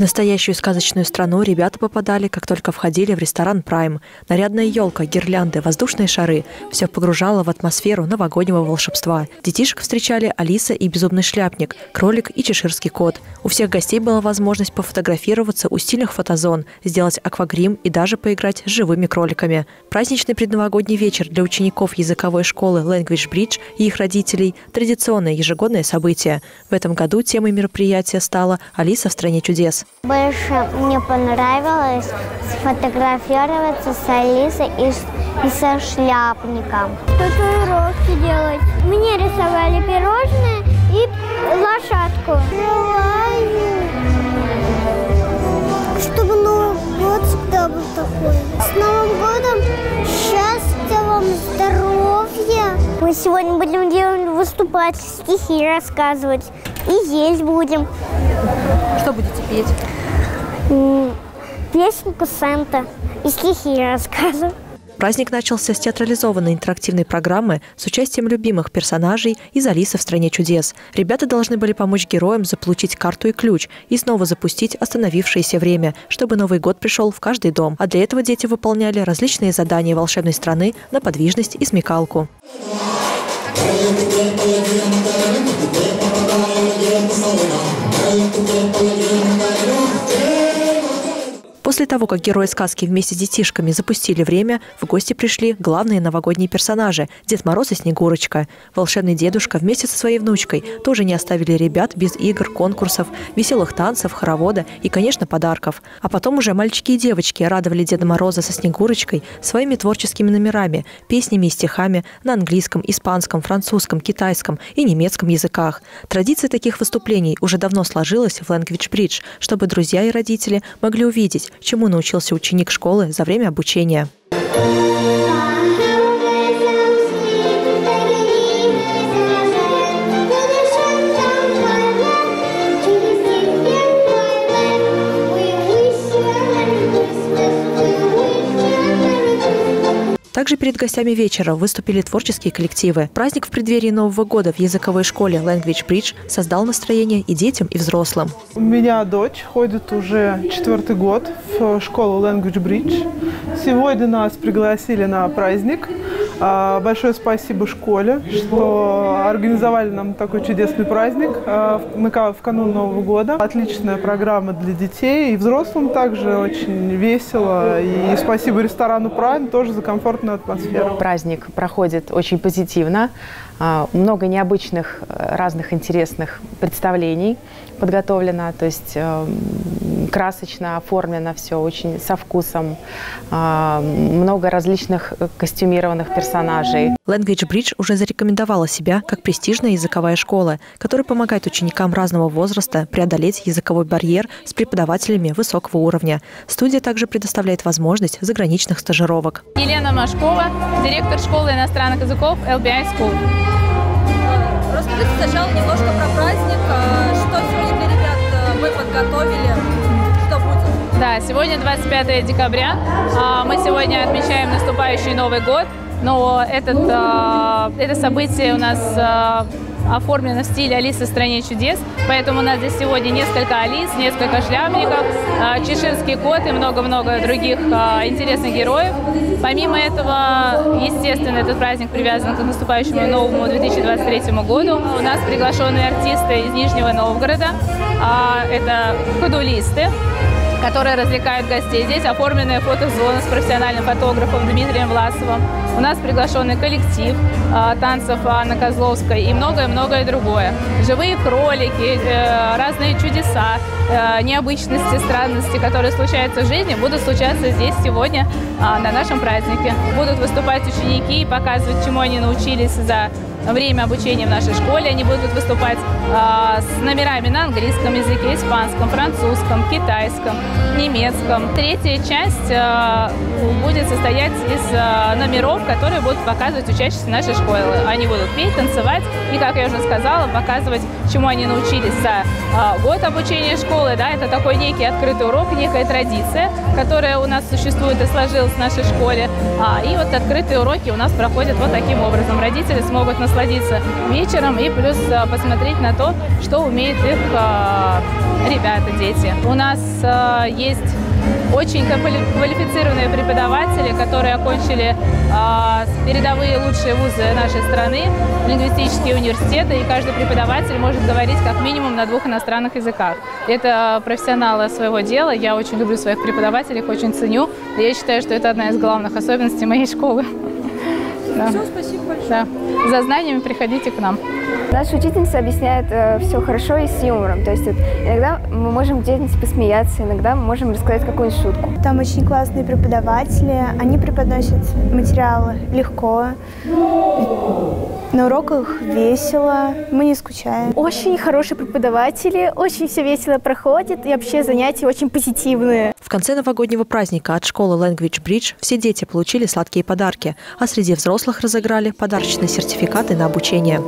В настоящую сказочную страну ребята попадали, как только входили в ресторан «Прайм». Нарядная елка, гирлянды, воздушные шары – все погружало в атмосферу новогоднего волшебства. Детишек встречали Алиса и безумный шляпник, кролик и чеширский кот. У всех гостей была возможность пофотографироваться у стильных фотозон, сделать аквагрим и даже поиграть с живыми кроликами. Праздничный предновогодний вечер для учеников языковой школы Language Bridge и их родителей – традиционное ежегодное событие. В этом году темой мероприятия стала «Алиса в стране чудес». Больше мне понравилось сфотографироваться с Алисой и со шляпником. Татуировки делать. Мне рисовали пирожные и лошадку. Желаю, чтобы Новый год всегда был такой. С Новым годом! Счастья вам, здоровья! Мы сегодня будем выступать, стихи рассказывать и есть будем. Что будете петь? Песенку Санта и стихи рассказываю. Праздник начался с театрализованной интерактивной программы с участием любимых персонажей из «Алисы в стране чудес». Ребята должны были помочь героям заполучить карту и ключ и снова запустить остановившееся время, чтобы Новый год пришел в каждый дом. А для этого дети выполняли различные задания волшебной страны на подвижность и смекалку. После того, как герои сказки вместе с детишками запустили время, в гости пришли главные новогодние персонажи – Дед Мороз и Снегурочка. Волшебный дедушка вместе со своей внучкой тоже не оставили ребят без игр, конкурсов, веселых танцев, хоровода и, конечно, подарков. А потом уже мальчики и девочки радовали Деда Мороза со Снегурочкой своими творческими номерами, песнями и стихами на английском, испанском, французском, китайском и немецком языках. Традиция таких выступлений уже давно сложилась в Language Bridge, чтобы друзья и родители могли увидеть, чему научился ученик школы за время обучения. Также перед гостями вечера выступили творческие коллективы. Праздник в преддверии Нового года в языковой школе Language Bridge создал настроение и детям, и взрослым. У меня дочь ходит уже 4-й год в школу Language Bridge. Сегодня нас пригласили на праздник. Большое спасибо школе, что организовали нам такой чудесный праздник в канун Нового года. Отличная программа для детей и взрослым также очень весело. И спасибо ресторану Prime тоже за комфортную атмосферу. Праздник проходит очень позитивно. Много необычных, разных интересных представлений подготовлено, то есть красочно оформлено все, очень со вкусом, много различных костюмированных персонажей. Language Bridge уже зарекомендовала себя как престижная языковая школа, которая помогает ученикам разного возраста преодолеть языковой барьер с преподавателями высокого уровня. Студия также предоставляет возможность заграничных стажировок. Елена Машкова, директор школы иностранных языков LBI School. Расскажите сначала немножко про праздник, что сегодня для ребят вы подготовили, что будет? Да, сегодня 25 декабря, мы сегодня отмечаем наступающий Новый год, но это событие у нас оформлено в стиле «Алиса в стране чудес», поэтому у нас здесь сегодня несколько Алис, несколько шляпников, чеширский кот и много-много других интересных героев. Помимо этого, естественно, этот праздник привязан к наступающему новому 2023 году. У нас приглашенные артисты из Нижнего Новгорода, это кадулисты, которые развлекают гостей. Здесь оформленная фотозона с профессиональным фотографом Дмитрием Власовым. У нас приглашенный коллектив танцев Анны Козловской и многое-многое другое. Живые кролики, разные чудеса, необычности, странности, которые случаются в жизни, будут случаться здесь сегодня на нашем празднике. Будут выступать ученики и показывать, чему они научились за время обучения в нашей школе. Они будут выступать с номерами на английском языке, испанском, французском, китайском, немецком. Третья часть будет состоять из номеров, которые будут показывать учащиеся нашей школы. Они будут петь, танцевать и, как я уже сказала, показывать, чему они научились за год обучения школы. Да, это такой некий открытый урок, некая традиция, которая у нас существует и сложилась в нашей школе. И вот открытые уроки у нас проходят вот таким образом. Родители смогут насладиться вечером и плюс посмотреть на на то, что умеют их ребята, дети. У нас есть очень квалифицированные преподаватели, которые окончили передовые лучшие вузы нашей страны, лингвистические университеты, и каждый преподаватель может говорить как минимум на 2 иностранных языках. Это профессионалы своего дела, я очень люблю своих преподавателей, их очень ценю, и я считаю, что это одна из главных особенностей моей школы. Да. Все, спасибо большое. Да. За знаниями приходите к нам. Наша учительница объясняет все хорошо и с юмором. То есть иногда мы можем где-нибудь посмеяться, иногда мы можем рассказать какую-нибудь шутку. Там очень классные преподаватели, они преподносят материалы легко, на уроках весело, мы не скучаем. Очень хорошие преподаватели, очень все весело проходит, и вообще занятия очень позитивные. В конце новогоднего праздника от школы Language Bridge все дети получили сладкие подарки, а среди взрослых разыграли подарочные сертификаты на обучение.